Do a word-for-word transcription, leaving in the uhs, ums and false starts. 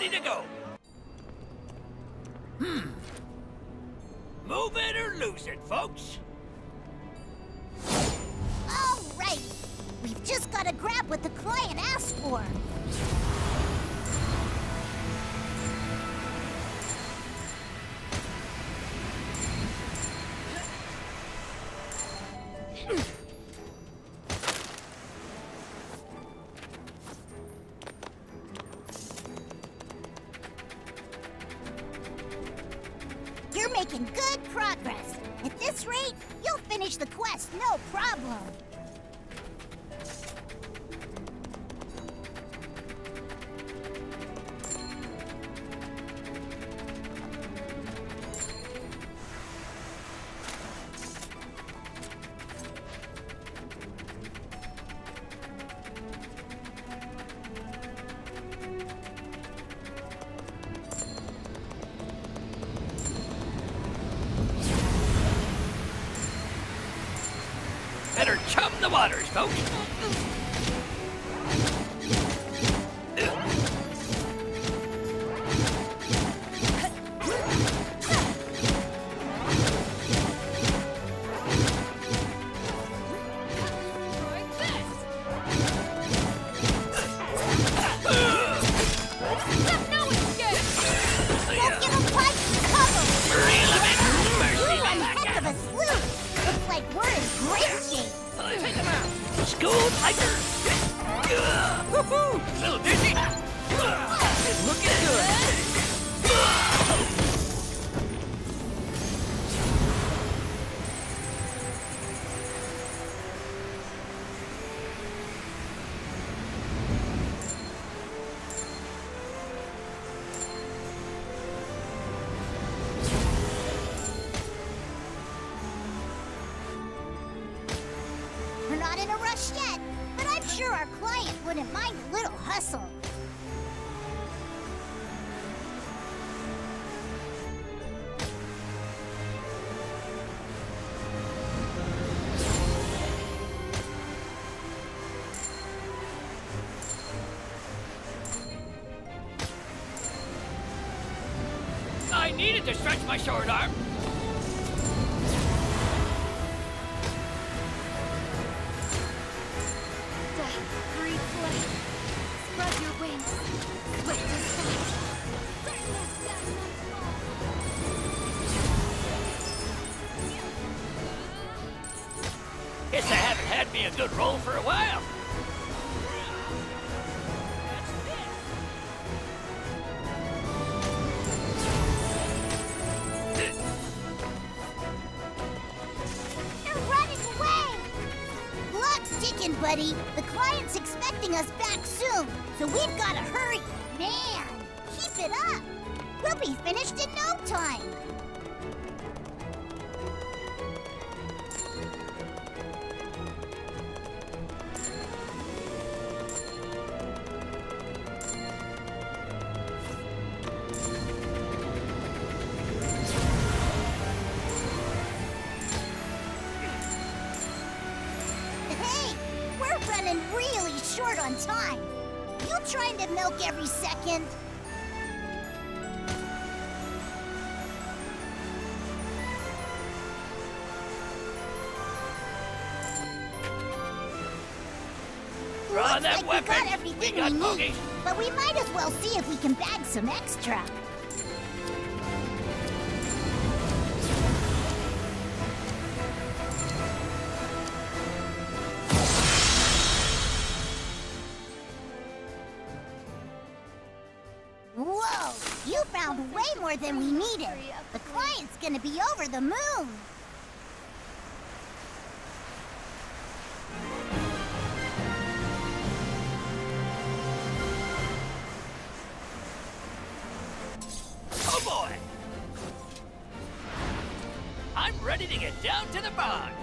ready to go. Hmm. Move it or lose it, folks. All right. We've just got to grab what the client asked for. You're making good progress. At this rate, you'll finish the quest, no problem. Better chum the waters, folks. School tiger! Woohoo! Little dizzy! It's looking good! We're not in a rush yet, but I'm sure our client wouldn't mind a little hustle. I needed to stretch my short arm. Free play. Spread your wings. Let us fight. Let us down and fall. Guess I haven't had me a good roll for a while. Buddy, the client's expecting us back soon, so we've got to hurry. Man, keep it up. We'll be finished in no time. Running really short on time. You trying to milk every second? Run that weapon. We got everything we, got we need, but we might as well see if we can bag some extra. You found way more than we needed. The client's gonna be over the moon. Oh boy! I'm ready to get down to the bog.